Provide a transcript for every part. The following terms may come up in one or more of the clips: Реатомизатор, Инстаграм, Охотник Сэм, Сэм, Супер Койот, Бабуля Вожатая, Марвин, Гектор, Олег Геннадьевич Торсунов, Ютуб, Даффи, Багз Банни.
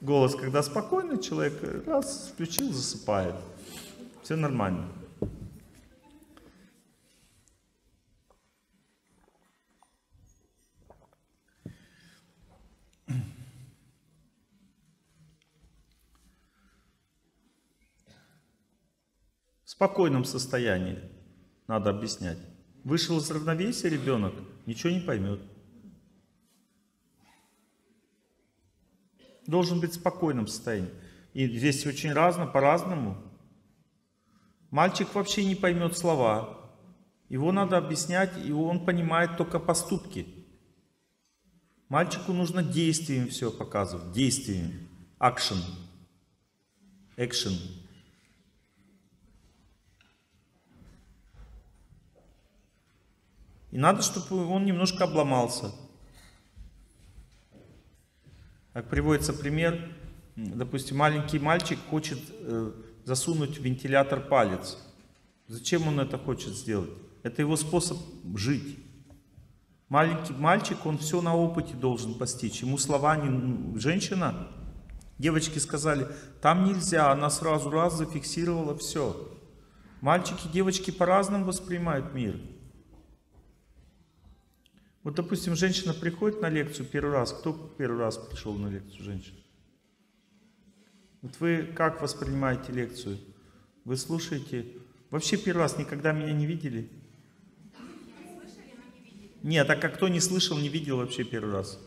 Голос, когда спокойный, человек раз включил, засыпает. Все нормально. В спокойном состоянии надо объяснять. Вышел из равновесия ребенок, ничего не поймет. Должен быть в спокойном состоянии. И здесь очень по-разному. Мальчик вообще не поймет слова. Его надо объяснять, и он понимает только поступки. Мальчику нужно действием все показывать. Действием. Action. Action. И надо, чтобы он немножко обломался. Как приводится пример, допустим, маленький мальчик хочет засунуть в вентилятор палец. Зачем он это хочет сделать? Это его способ жить. Маленький мальчик, он все на опыте должен постичь. Ему слова не... Женщина, девочки сказали, там нельзя, она сразу раз зафиксировала все. Мальчики, девочки по-разному воспринимают мир. Вот, допустим, женщина приходит на лекцию первый раз. Кто первый раз пришел на лекцию женщин? Вот вы как воспринимаете лекцию? Вы слушаете? Вообще первый раз никогда меня не видели? Нет, а как кто не слышал, не видел вообще первый раз?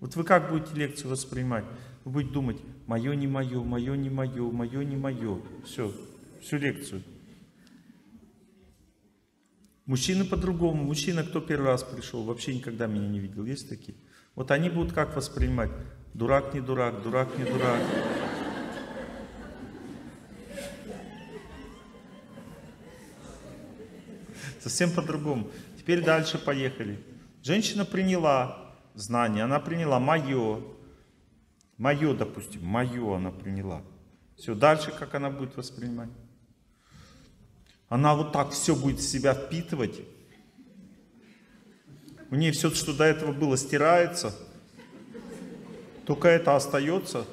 Вот вы как будете лекцию воспринимать? Вы будете думать, мое не мое, мое не мое, мое не мое. Все, всю лекцию. Мужчины по-другому. Мужчина, кто первый раз пришел, вообще никогда меня не видел. Есть такие? Вот они будут как воспринимать? Дурак, не дурак, дурак, не дурак. Совсем по-другому. Теперь дальше поехали. Женщина приняла знание. Она приняла мое. Мое, допустим. Мое она приняла. Все, дальше как она будет воспринимать? Она вот так все будет в себя впитывать. У нее все, что до этого было, стирается. Только это остается.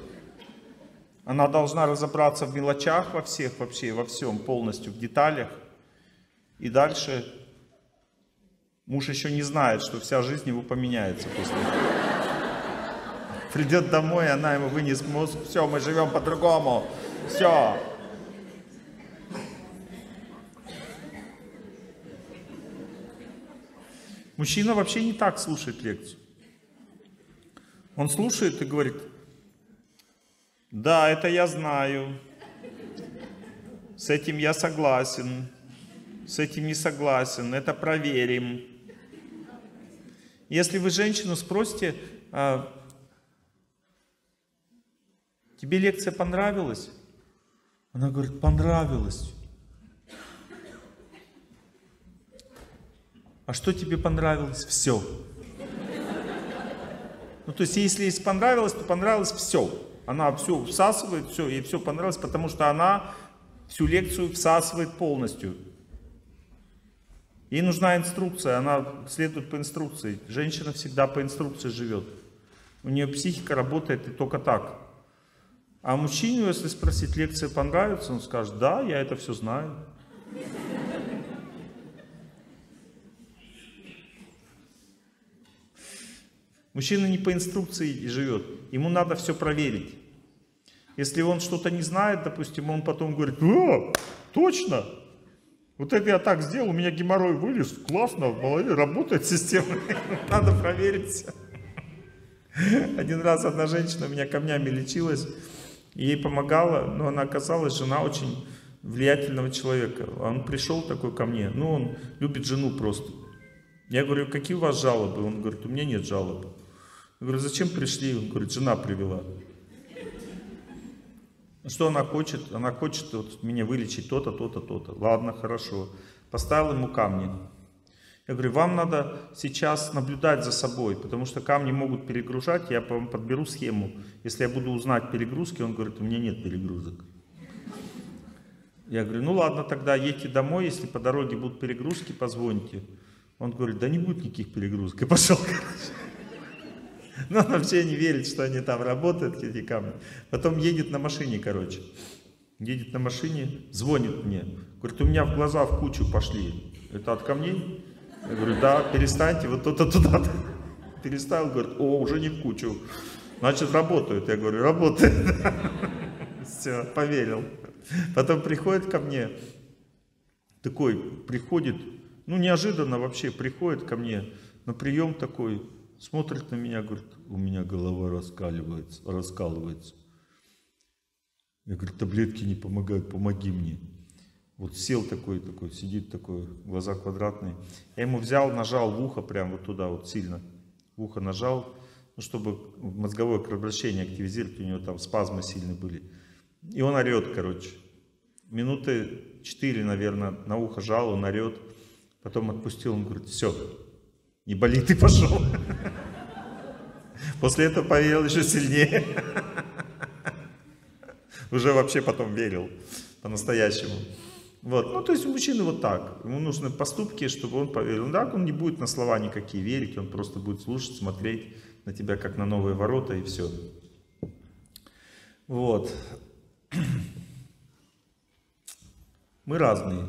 Она должна разобраться в мелочах, во всех, вообще во всем, полностью в деталях. И дальше муж еще не знает, что вся жизнь его поменяется после этого. Придет домой, она ему вынесет мозг. Все, мы живем по-другому. Все. Мужчина вообще не так слушает лекцию. Он слушает и говорит, да, это я знаю, с этим я согласен, с этим не согласен, это проверим. Если вы женщину спросите, тебе лекция понравилась? Она говорит, понравилась. А что тебе понравилось? Все. Ну, то есть, если понравилось, то понравилось все. Она все всасывает, все, ей все понравилось, потому что она всю лекцию всасывает полностью. Ей нужна инструкция, она следует по инструкции. Женщина всегда по инструкции живет. У нее психика работает и только так. А мужчину, если спросить, лекция понравится, он скажет, да, я это все знаю. Мужчина не по инструкции живет, ему надо все проверить. Если он что-то не знает, допустим, он потом говорит, о, точно, вот это я так сделал, у меня геморрой вылез, классно, в голове работает система, надо проверить. Один раз одна женщина у меня камнями лечилась, ей помогала, но она оказалась жена очень влиятельного человека. Он пришел такой ко мне, ну он любит жену просто. Я говорю, какие у вас жалобы? Он говорит, у меня нет жалоб. Я говорю, зачем пришли? Он говорит, жена привела. Что она хочет? Она хочет вот меня вылечить то-то, то-то, то-то. Ладно, хорошо. Поставил ему камни. Я говорю, вам надо сейчас наблюдать за собой, потому что камни могут перегружать, я вам подберу схему. Если я буду узнать перегрузки, он говорит, у меня нет перегрузок. Я говорю, ну ладно, тогда едьте домой, если по дороге будут перегрузки, позвоните. Он говорит, да не будет никаких перегрузок. И пошел, короче. Но она вообще не верит, что они там работают, эти камни. Потом едет на машине, короче. Едет на машине, звонит мне. Говорит, у меня в глаза в кучу пошли. Это от камней? Я говорю, да, перестаньте, вот то-то туда-то. Переставил, говорит, о, уже не в кучу. Значит, работают. Я говорю, работает. Все, поверил. Потом приходит ко мне, такой, приходит, ну неожиданно вообще приходит ко мне на прием такой, смотрит на меня, говорит, у меня голова раскалывается. Я говорю, таблетки не помогают, помоги мне. Вот сел такой, сидит такой, глаза квадратные. Я ему взял, нажал в ухо, прям вот туда вот сильно, в ухо нажал, ну, чтобы мозговое кровообращение активизировать, у него там спазмы сильные были. И он орет, короче. Минуты 4, наверное, на ухо жал, он орет. Потом отпустил, он говорит, все, не болит, и пошел. После этого поверил еще сильнее. Уже вообще потом верил по-настоящему. Вот. Ну, то есть у мужчины вот так. Ему нужны поступки, чтобы он поверил. Ну, так он не будет на слова никакие верить, он просто будет слушать, смотреть на тебя, как на новые ворота, и все. Вот. Мы разные.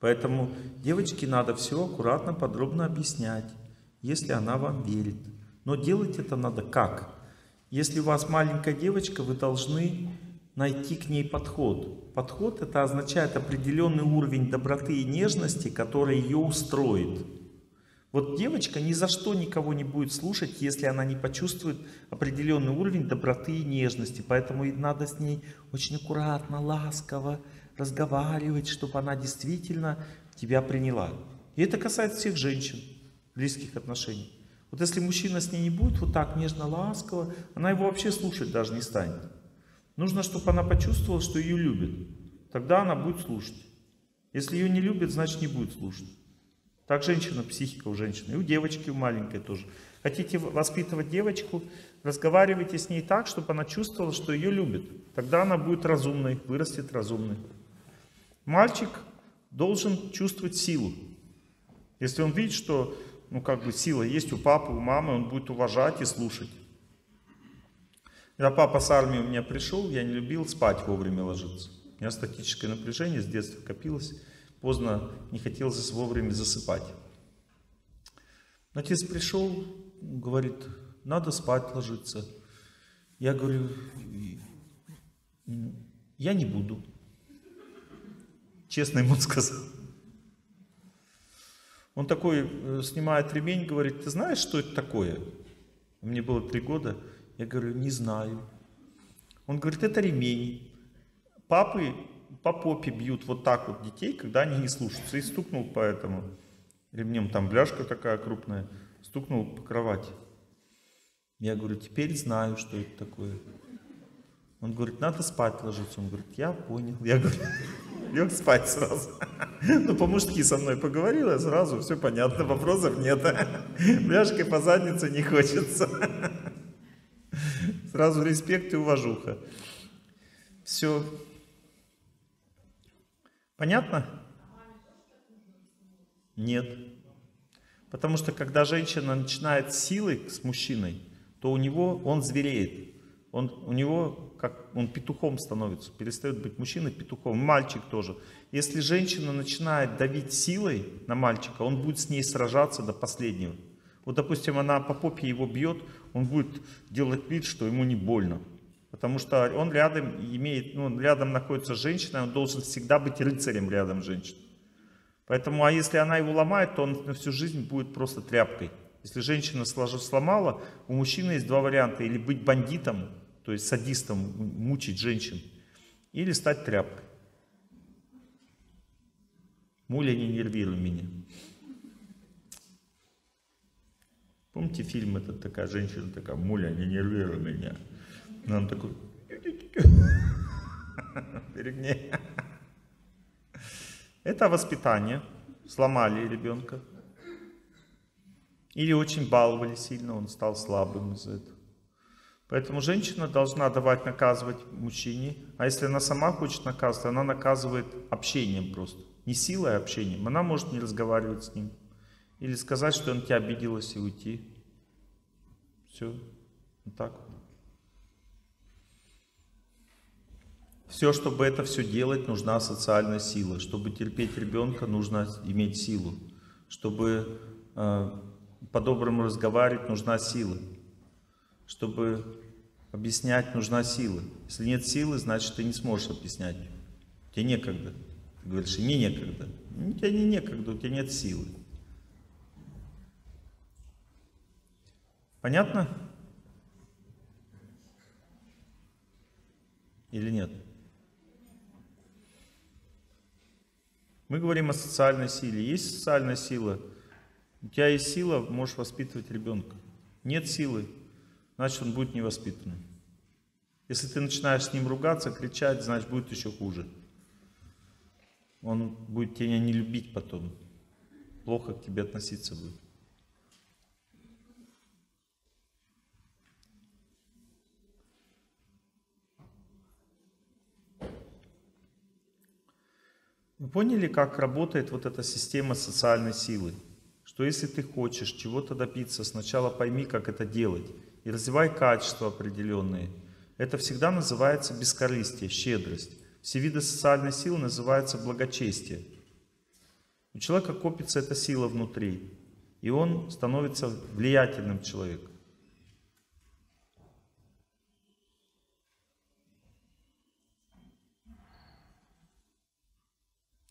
Поэтому девочке надо все аккуратно, подробно объяснять, если она вам верит. Но делать это надо как? Если у вас маленькая девочка, вы должны найти к ней подход. Подход — это означает определенный уровень доброты и нежности, который ее устроит. Вот девочка ни за что никого не будет слушать, если она не почувствует определенный уровень доброты и нежности. Поэтому и надо с ней очень аккуратно, ласково разговаривать, чтобы она действительно тебя приняла. И это касается всех женщин, близких отношений. Вот если мужчина с ней не будет вот так нежно, ласково, она его вообще слушать даже не станет. Нужно, чтобы она почувствовала, что ее любят. Тогда она будет слушать. Если ее не любят, значит, не будет слушать. Так женщина, психика у женщины. И у девочки, у маленькой тоже. Хотите воспитывать девочку, разговаривайте с ней так, чтобы она чувствовала, что ее любят. Тогда она будет разумной, вырастет разумной. Мальчик должен чувствовать силу. Если он видит, что ну, как бы сила есть у папы, у мамы, он будет уважать и слушать. Когда папа с армии у меня пришел, я не любил спать вовремя ложиться. У меня статическое напряжение с детства копилось. Поздно, не хотелось вовремя засыпать. Отец пришел, говорит, надо спать ложиться. Я говорю, я не буду. Честно ему сказал. Он такой, снимает ремень, говорит, ты знаешь, что это такое? Мне было 3 года. Я говорю, не знаю. Он говорит, это ремень. Папы... По попе бьют вот так вот детей, когда они не слушаются. И стукнул по этому ремнем, там бляшка такая крупная, стукнул по кровати. Я говорю, теперь знаю, что это такое. Он говорит, надо спать ложиться. Он говорит, я понял. Я говорю, лег спать сразу. Ну, по-мужски со мной поговорил, я сразу, все понятно, вопросов нет. Бляшкой по заднице не хочется. Сразу респект и уважуха. Все. Понятно? Нет. Потому что когда женщина начинает силой с мужчиной, то у него он звереет. Он петухом становится, перестает быть мужчиной петухом. Мальчик тоже. Если женщина начинает давить силой на мальчика, он будет с ней сражаться до последнего. Вот, допустим, она по попе его бьет, он будет делать вид, что ему не больно. Потому что он рядом имеет, ну, рядом находится женщина, он должен всегда быть рыцарем рядом женщины. Поэтому, а если она его ломает, то он на всю жизнь будет просто тряпкой. Если женщина сломала, у мужчины есть 2 варианта. Или быть бандитом, то есть садистом, мучить женщин, или стать тряпкой. Муля, не нервируй меня. Помните фильм этот, такая женщина такая, Муля, не нервируй меня. Он такой, перегни. Это воспитание. Сломали ребенка. Или очень баловали сильно, он стал слабым из-за этого. Поэтому женщина должна давать, наказывать мужчине. А если она сама хочет наказывать, она наказывает общением просто. Не силой, а общением. Она может не разговаривать с ним. Или сказать, что он тебя обиделась, и уйти. Все. Вот так. Все, чтобы это все делать, нужна социальная сила. Чтобы терпеть ребенка, нужно иметь силу. Чтобы по-доброму разговаривать, нужна сила. Чтобы объяснять, нужна сила. Если нет силы, значит, ты не сможешь объяснять. Тебе некогда. Ты говоришь, мне некогда. У тебя не некогда, у тебя нет силы. Понятно? Или нет? Мы говорим о социальной силе. Есть социальная сила? У тебя есть сила, можешь воспитывать ребенка. Нет силы, значит, он будет невоспитанным. Если ты начинаешь с ним ругаться, кричать, значит, будет еще хуже. Он будет тебя не любить потом. Плохо к тебе относиться будет. Вы поняли, как работает вот эта система социальной силы? Что если ты хочешь чего-то добиться, сначала пойми, как это делать. И развивай качества определенные. Это всегда называется бескорыстие, щедрость. Все виды социальной силы называются благочестие. У человека копится эта сила внутри. И он становится влиятельным человеком.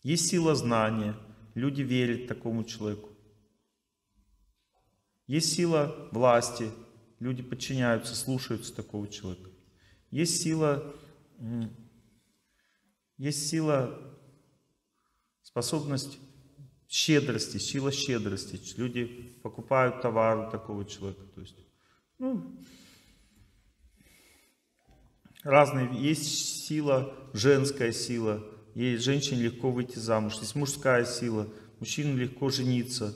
Есть сила знания. Люди верят такому человеку. Есть сила власти. Люди подчиняются, слушаются такого человека. Есть сила, способность щедрости, сила щедрости. Люди покупают товар у такого человека. То есть, разные. Есть сила, женская сила. Ей женщине легко выйти замуж. Есть мужская сила. Мужчинам легко жениться.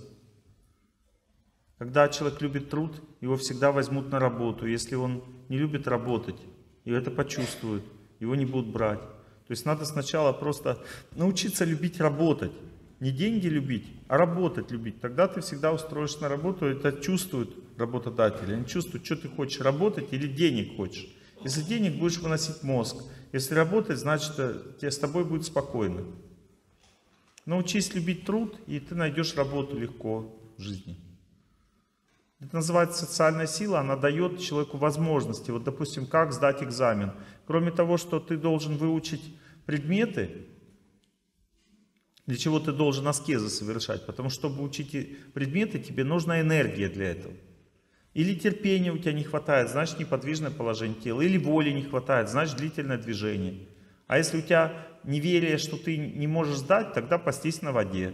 Когда человек любит труд, его всегда возьмут на работу. Если он не любит работать, и это почувствует, его не будут брать. То есть надо сначала просто научиться любить работать. Не деньги любить, а работать любить. Тогда ты всегда устроишь на работу, это чувствует работодатель. Они чувствуют, что ты хочешь, работать или денег хочешь. Если денег, будешь выносить мозг. Если работать, значит, с тобой будет спокойно. Научись любить труд, и ты найдешь работу легко в жизни. Это называется социальная сила, она дает человеку возможности. Вот, допустим, как сдать экзамен. Кроме того, что ты должен выучить предметы, для чего ты должен аскезы совершать. Потому что, чтобы учить предметы, тебе нужна энергия для этого. Или терпения у тебя не хватает, значит неподвижное положение тела. Или воли не хватает, значит длительное движение. А если у тебя неверие, что ты не можешь сдать, тогда постись на воде.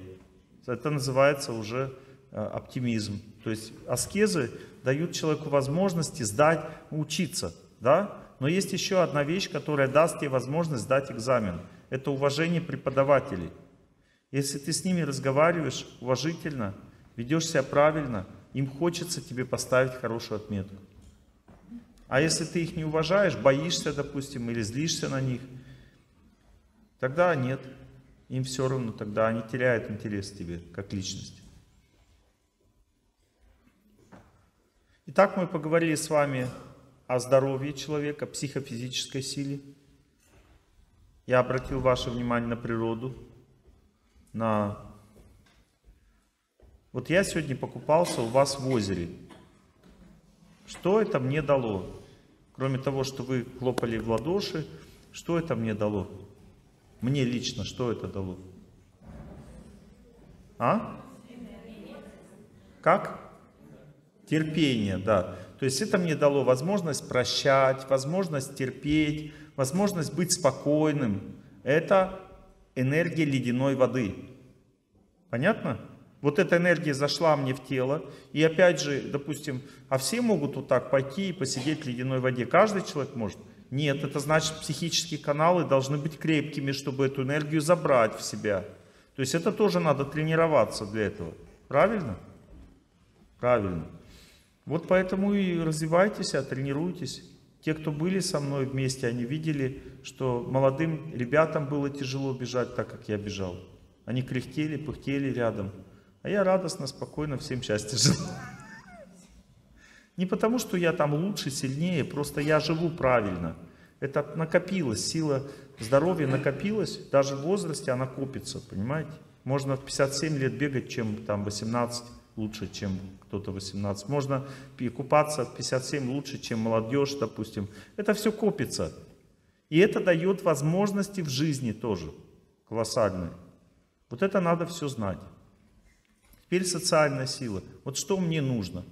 Это называется уже оптимизм. То есть аскезы дают человеку возможности сдать, учиться. Да? Но есть еще одна вещь, которая даст тебе возможность сдать экзамен. Это уважение преподавателей. Если ты с ними разговариваешь уважительно, ведешь себя правильно, им хочется тебе поставить хорошую отметку. А если ты их не уважаешь, боишься, допустим, или злишься на них, тогда нет. Им все равно, тогда они теряют интерес к тебе, как личности. Итак, мы поговорили с вами о здоровье человека, психофизической силе. Я обратил ваше внимание на природу, на... Вот я сегодня покупался у вас в озере. Что это мне дало? Кроме того, что вы хлопали в ладоши, что это мне дало? Мне лично, что это дало? А? Как? Терпение, да. То есть это мне дало возможность прощать, возможность терпеть, возможность быть спокойным. Это энергия ледяной воды. Понятно? Вот эта энергия зашла мне в тело. И опять же, допустим, а все могут вот так пойти и посидеть в ледяной воде? Каждый человек может? Нет, это значит, психические каналы должны быть крепкими, чтобы эту энергию забрать в себя. То есть это тоже надо тренироваться для этого. Правильно? Правильно. Вот поэтому и развивайтесь, а тренируйтесь. Те, кто были со мной вместе, они видели, что молодым ребятам было тяжело бежать так, как я бежал. Они кряхтели, пыхтели рядом. А я радостно, спокойно, всем счастья желаю. Не потому, что я там лучше, сильнее, просто я живу правильно. Это накопилось, сила здоровья накопилась, даже в возрасте она копится, понимаете? Можно в 57 лет бегать, чем там 18, лучше, чем кто-то 18. Можно купаться в 57 лучше, чем молодежь, допустим. Это все копится. И это дает возможности в жизни тоже колоссальные. Вот это надо все знать. Теперь социальная сила. Вот что мне нужно?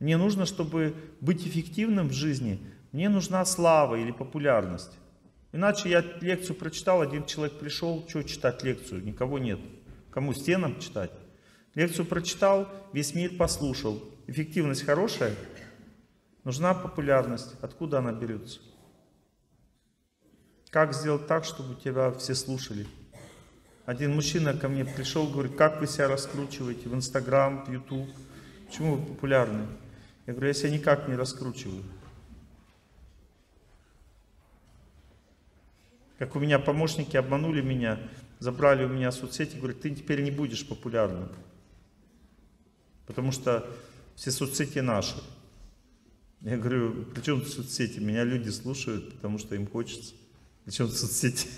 Мне нужно, чтобы быть эффективным в жизни, мне нужна слава или популярность. Иначе я лекцию прочитал, один человек пришел, что читать лекцию? Никого нет. Кому стенам читать? Лекцию прочитал, весь мир послушал. Эффективность хорошая, нужна популярность. Откуда она берется? Как сделать так, чтобы тебя все слушали? Один мужчина ко мне пришел, говорит, как вы себя раскручиваете в Инстаграм, в Ютуб? Почему вы популярны? Я говорю, я себя никак не раскручиваю. Как у меня помощники обманули меня, забрали у меня соцсети, говорят, ты теперь не будешь популярным, потому что все соцсети наши. Я говорю, при чем соцсети? Меня люди слушают, потому что им хочется. При чем соцсети?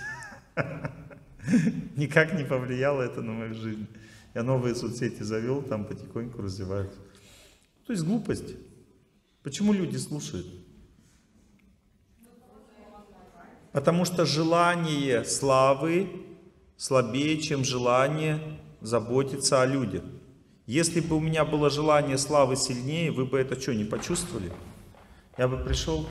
Никак не повлияло это на мою жизнь. Я новые соцсети завел, там потихоньку развиваюсь. То есть глупость. Почему люди слушают? Потому что желание славы слабее, чем желание заботиться о людях. Если бы у меня было желание славы сильнее, вы бы это что, не почувствовали? Я бы пришел.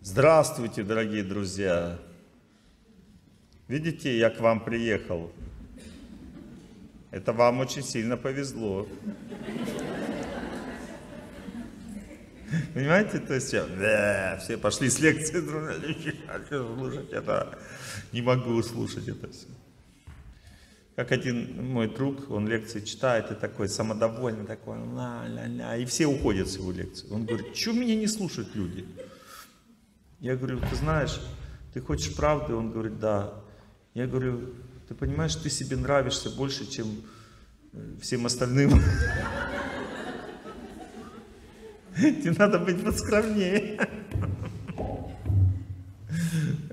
Здравствуйте, дорогие друзья. Видите, я к вам приехал. Это вам очень сильно повезло. Понимаете, то есть все пошли с лекции, не могу слушать это все. Как один мой друг, он лекции читает и такой самодовольный, такой, ля-ля-ля, и все уходят с его лекции. Он говорит, что меня не слушают люди? Я говорю, ты знаешь, ты хочешь правды? Он говорит, да. Я говорю, ты понимаешь, ты себе нравишься больше, чем всем остальным. Тебе надо быть подскромнее.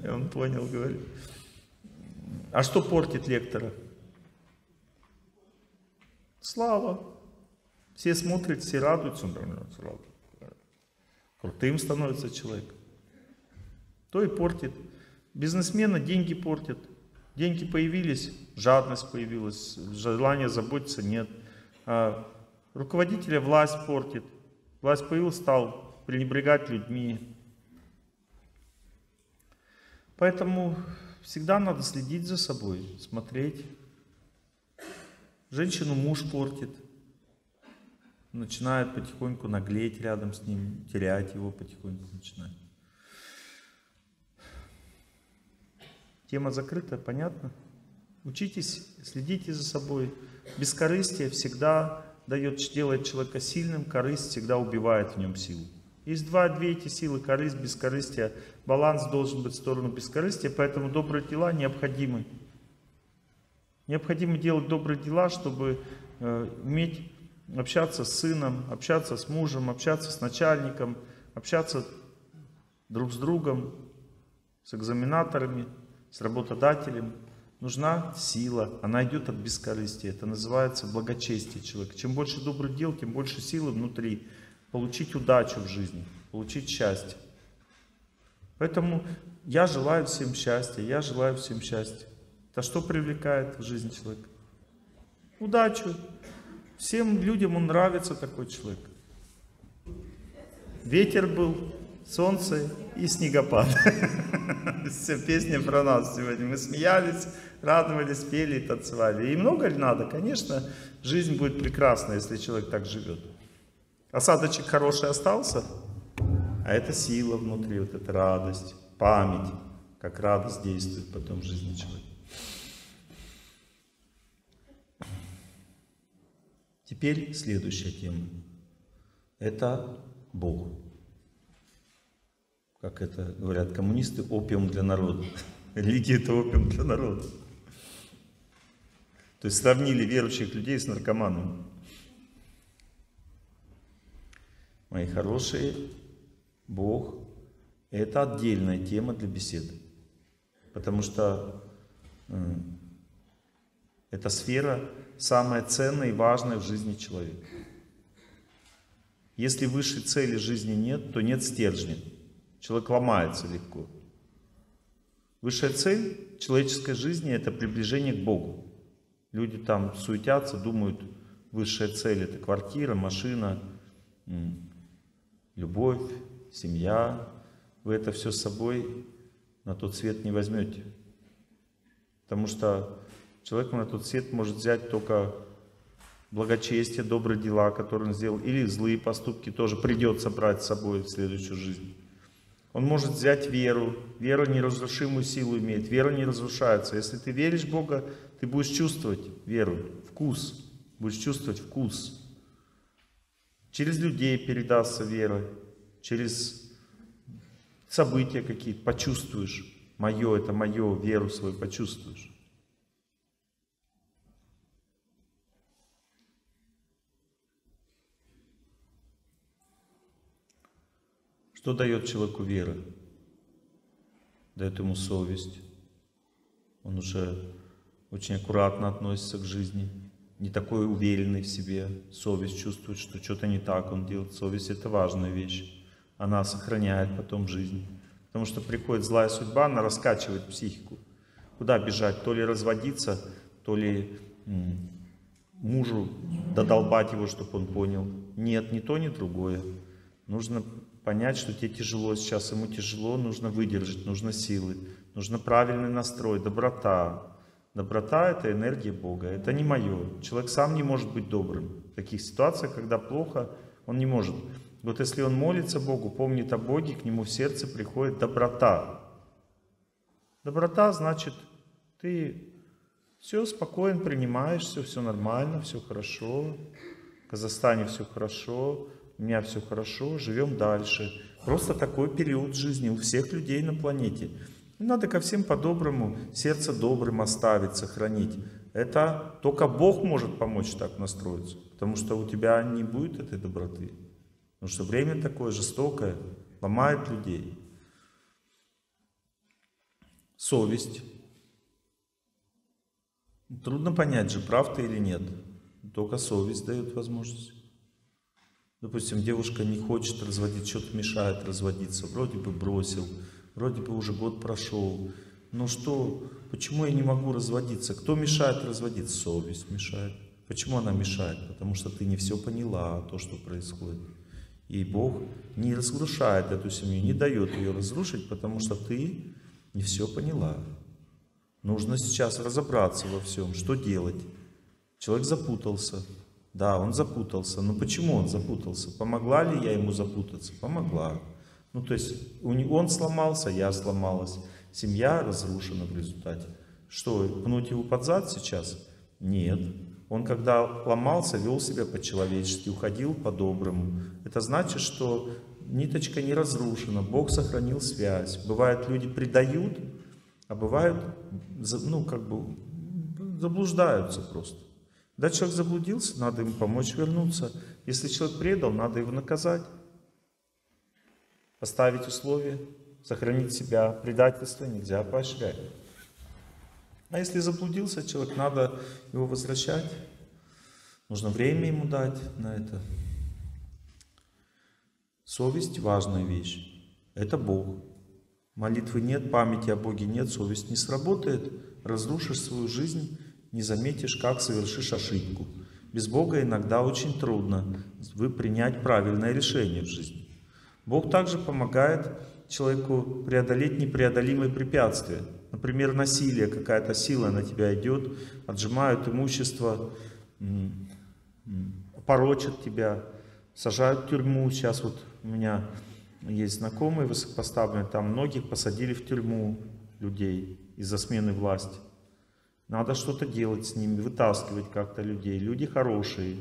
И он понял, говорит. А что портит лектора? Слава. Все смотрят, все радуются. Крутым становится человек. То и портит. Бизнесмена деньги портят. Деньги появились, жадность появилась, желание заботиться нет. А руководителя власть портит. Власть появилась, стал пренебрегать людьми. Поэтому всегда надо следить за собой, смотреть. Женщину муж портит. Начинает потихоньку наглеть рядом с ним, терять его потихоньку начинает. Тема закрыта, понятно? Учитесь, следите за собой. Бескорыстие всегда делает человека сильным, корысть всегда убивает в нем силу. Есть две эти силы, корысть, бескорыстие. Баланс должен быть в сторону бескорыстия, поэтому добрые дела необходимы. Необходимо делать добрые дела, чтобы уметь общаться с сыном, общаться с мужем, общаться с начальником, общаться друг с другом, с экзаменаторами, с работодателем. Нужна сила, она идет от бескорыстия, это называется благочестие человека. Чем больше добрых дел, тем больше силы внутри. Получить удачу в жизни, получить счастье. Поэтому я желаю всем счастья, я желаю всем счастья. Это что привлекает в жизнь человека? Удачу. Всем людям он нравится, такой человек. Ветер был, солнце и снегопад. Вся песня про нас сегодня. Мы смеялись, радовались, пели и танцевали. И много ли надо? Конечно, жизнь будет прекрасна, если человек так живет. Осадочек хороший остался, а это сила внутри, вот эта радость, память, как радость действует потом в жизни человека. Теперь следующая тема. Это Бог. Как это говорят коммунисты, опиум для народа. Религия — это опиум для народа. То есть сравнили верующих людей с наркоманом. мои хорошие, Бог – это отдельная тема для беседы. Потому что эта сфера самая ценная и важная в жизни человека. Если высшей цели жизни нет, то нет стержня. Человек ломается легко. Высшая цель человеческой жизни – это приближение к Богу. Люди там суетятся, думают, высшая цель – это квартира, машина, любовь, семья. Вы это все с собой на тот свет не возьмете. Потому что человек на тот свет может взять только благочестие, добрые дела, которые он сделал, или злые поступки тоже придется брать с собой в следующую жизнь. Он может взять веру. Вера неразрушимую силу имеет. Вера не разрушается. Если ты веришь в Бога, ты будешь чувствовать веру, вкус. Будешь чувствовать вкус. Через людей передастся вера. Через события какие-то почувствуешь. Мое, это мое, веру свою почувствуешь. Что дает человеку вера? Дает ему совесть. Он уже очень аккуратно относится к жизни. Не такой уверенный в себе. Совесть чувствует, что что-то не так он делает. Совесть – это важная вещь. Она сохраняет потом жизнь. Потому что приходит злая судьба, она раскачивает психику. Куда бежать? То ли разводиться, то ли мужу додолбать его, чтобы он понял. Нет, ни то, ни другое. Нужно понять, что тебе тяжело сейчас, ему тяжело, нужно выдержать, нужно силы, нужно правильный настрой, доброта. Доброта – это энергия Бога, это не мое. Человек сам не может быть добрым. В таких ситуациях, когда плохо, он не может. Вот если он молится Богу, помнит о Боге, к нему в сердце приходит доброта. Доброта значит, ты все спокойно принимаешь, все нормально, все хорошо, в Казахстане все хорошо, у меня все хорошо, живем дальше. Просто такой период жизни у всех людей на планете. И надо ко всем по-доброму, сердце добрым оставить, сохранить. Это только Бог может помочь так настроиться, потому что у тебя не будет этой доброты. Потому что время такое жестокое, ломает людей. Совесть. Трудно понять же, прав ты или нет. Только совесть дает возможность. Допустим, девушка не хочет разводить, что-то мешает разводиться, вроде бы бросил, вроде бы уже год прошел. Ну что, почему я не могу разводиться? Кто мешает разводиться? Совесть мешает. Почему она мешает? Потому что ты не все поняла, то, что происходит. И Бог не разрушает эту семью, не дает ее разрушить, потому что ты не все поняла. Нужно сейчас разобраться во всем, что делать. Человек запутался. Да, он запутался. Но почему он запутался? Помогла ли я ему запутаться? Помогла. Ну, то есть, он сломался, я сломалась. Семья разрушена в результате. Что, пнуть его под зад сейчас? Нет. Он, когда ломался, вел себя по-человечески, уходил по-доброму. Это значит, что ниточка не разрушена, Бог сохранил связь. Бывает, люди предают, а бывают, ну, как бы, заблуждаются просто. Когда человек заблудился, надо ему помочь вернуться. Если человек предал, надо его наказать. Поставить условия, сохранить себя. Предательство нельзя поощрять. А если заблудился человек, надо его возвращать. Нужно время ему дать на это. Совесть – важная вещь. Это Бог. Молитвы нет, памяти о Боге нет, совесть не сработает. Разрушишь свою жизнь. Не заметишь, как совершишь ошибку. Без Бога иногда очень трудно принять правильное решение в жизни. Бог также помогает человеку преодолеть непреодолимые препятствия. Например, насилие, какая-то сила на тебя идет, отжимают имущество, порочат тебя, сажают в тюрьму. Сейчас вот у меня есть знакомые высокопоставленные, там многих посадили в тюрьму людей из-за смены власти. Надо что-то делать с ними, вытаскивать как-то людей. Люди хорошие,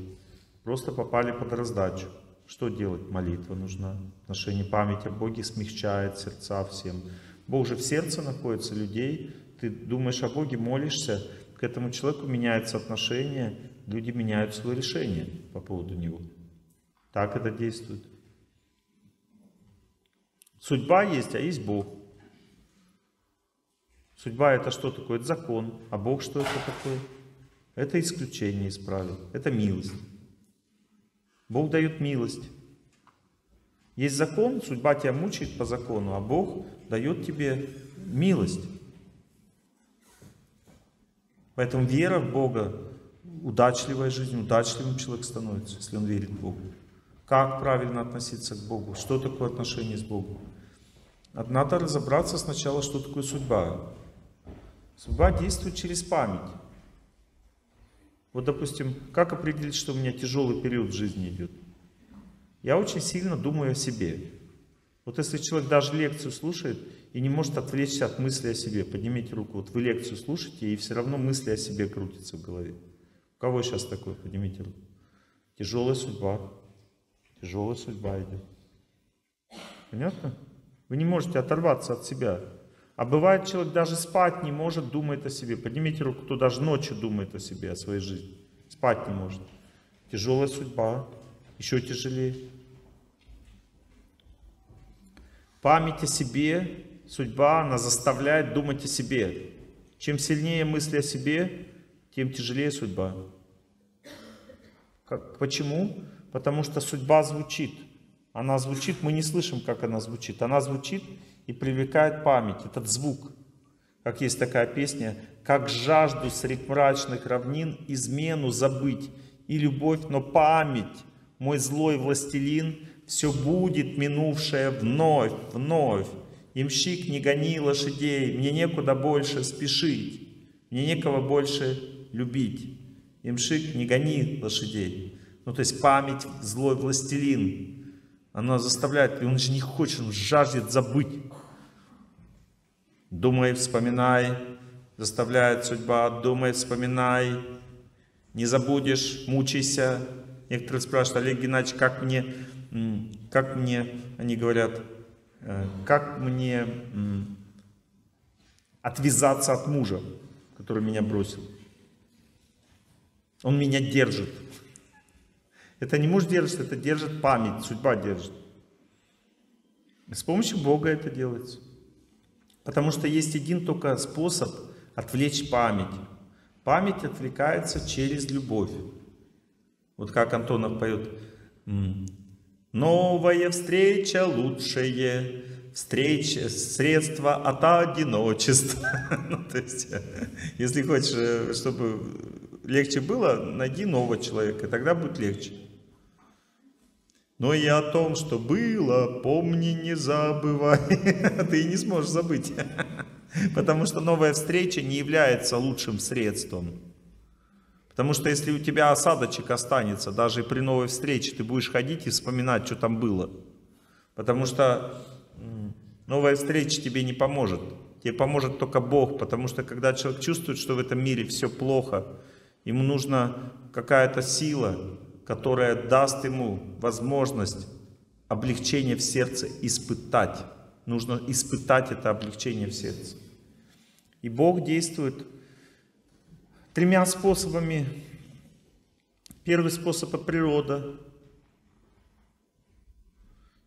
просто попали под раздачу. Что делать? Молитва нужна. Отношение памяти о Боге смягчает сердца всем. Бог же в сердце находится людей. Ты думаешь о Боге, молишься, к этому человеку меняется отношение, люди меняют свое решение по поводу него. Так это действует. Судьба есть, а есть Бог. Судьба — это что такое? Это закон. А Бог что это такое? Это исключение из правил. Это милость. Бог дает милость. Есть закон, судьба тебя мучает по закону, а Бог дает тебе милость. Поэтому вера в Бога, удачливая жизнь, удачливым человек становится, если он верит в Бога. Как правильно относиться к Богу? Что такое отношение с Богом? Надо разобраться сначала, что такое судьба. Судьба действует через память. Вот, допустим, как определить, что у меня тяжелый период в жизни идет? Я очень сильно думаю о себе. Вот если человек даже лекцию слушает и не может отвлечься от мысли о себе, поднимите руку. Вот вы лекцию слушаете, и все равно мысли о себе крутятся в голове. У кого сейчас такое? Поднимите руку. Тяжелая судьба. Тяжелая судьба идет. Понятно? Вы не можете оторваться от себя. А бывает, человек даже спать не может, думает о себе. Поднимите руку, кто даже ночью думает о себе, о своей жизни. Спать не может. Тяжелая судьба. Еще тяжелее. Память о себе, судьба, она заставляет думать о себе. Чем сильнее мысли о себе, тем тяжелее судьба. Как, почему? Потому что судьба звучит. Она звучит, мы не слышим, как она звучит. Она звучит и привлекает память, этот звук. Как есть такая песня: «Как жажду средь мрачных равнин измену забыть и любовь, но память, мой злой властелин, все будет минувшее вновь, вновь. Ямщик, не гони лошадей, мне некуда больше спешить, мне некого больше любить. Ямщик, не гони лошадей». Ну, то есть память, злой властелин. Она заставляет, и он же не хочет, он жаждет забыть. Думай, вспоминай, заставляет судьба, думай, вспоминай. Не забудешь, мучайся. Некоторые спрашивают: Олег Геннадьевич, как мне, они говорят, как мне отвязаться от мужа, который меня бросил? Он меня держит. Это не муж держит, это держит память, судьба держит. С помощью Бога это делается. Потому что есть один только способ отвлечь память. Память отвлекается через любовь. Вот как Антонов поет: «Новая встреча, лучшее встреча, средство от одиночества». Ну, то есть, если хочешь, чтобы легче было, найди нового человека, тогда будет легче. Но и о том, что было, помни, не забывай. Ты не сможешь забыть. Потому что новая встреча не является лучшим средством. Потому что если у тебя осадочек останется, даже при новой встрече ты будешь ходить и вспоминать, что там было. Потому что новая встреча тебе не поможет. Тебе поможет только Бог. Потому что когда человек чувствует, что в этом мире все плохо, ему нужна какая-то сила, которая даст ему возможность облегчение в сердце испытать. Нужно испытать это облегчение в сердце. И Бог действует тремя способами. Первый способ — это природа.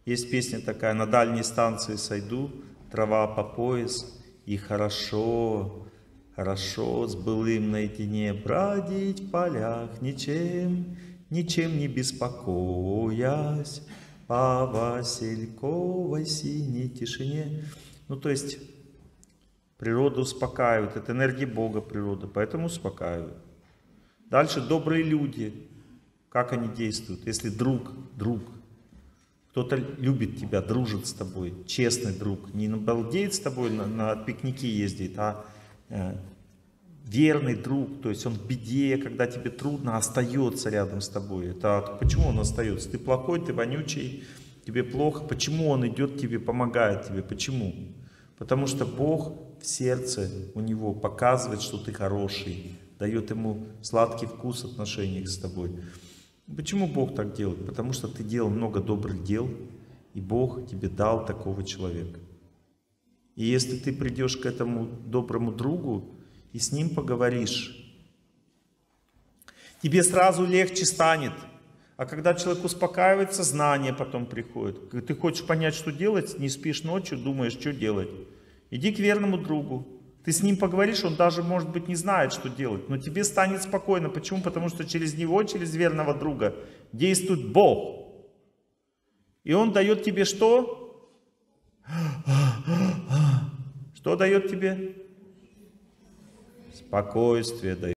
Есть песня такая: «На дальней станции сойду, трава по пояс, и хорошо, хорошо с былым наедине бродить в полях, ничем, ничем не беспокоясь, по васильковой синей тишине». Ну, то есть природа успокаивает, это энергия Бога природа, поэтому успокаивает. Дальше добрые люди, как они действуют? Если друг, кто-то любит тебя, дружит с тобой, честный друг, не балдеет с тобой, на пикники ездит, а верный друг, то есть он в беде, когда тебе трудно, остается рядом с тобой. Это почему он остается? Ты плохой, ты вонючий, тебе плохо. Почему он идет тебе, помогает тебе? Почему? Потому что Бог в сердце у него показывает, что ты хороший, дает ему сладкий вкус отношений с тобой. Почему Бог так делает? Потому что ты делал много добрых дел, и Бог тебе дал такого человека. И если ты придешь к этому доброму другу и с ним поговоришь, тебе сразу легче станет. А когда человек успокаивается, знание потом приходит. Ты хочешь понять, что делать, не спишь ночью, думаешь, что делать. Иди к верному другу. Ты с ним поговоришь, он даже, может быть, не знает, что делать. Но тебе станет спокойно. Почему? Потому что через него, через верного друга действует Бог. И он дает тебе что? Что дает тебе? Спокойствие дает.